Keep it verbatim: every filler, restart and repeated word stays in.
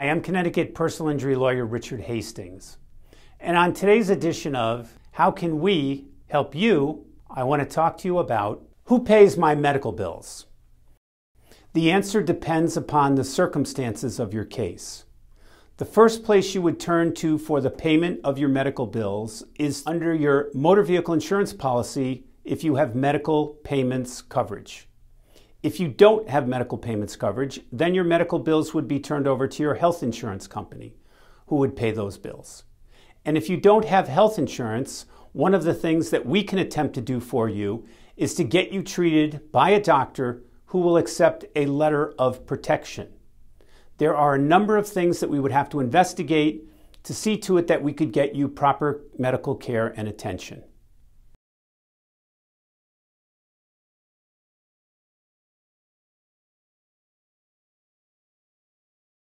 I am Connecticut personal injury lawyer Richard Hastings, and on today's edition of How Can We Help You, I want to talk to you about who pays my medical bills. The answer depends upon the circumstances of your case. The first place you would turn to for the payment of your medical bills is under your motor vehicle insurance policy if you have medical payments coverage. If you don't have medical payments coverage, then your medical bills would be turned over to your health insurance company, who would pay those bills. And if you don't have health insurance, one of the things that we can attempt to do for you is to get you treated by a doctor who will accept a letter of protection. There are a number of things that we would have to investigate to see to it that we could get you proper medical care and attention.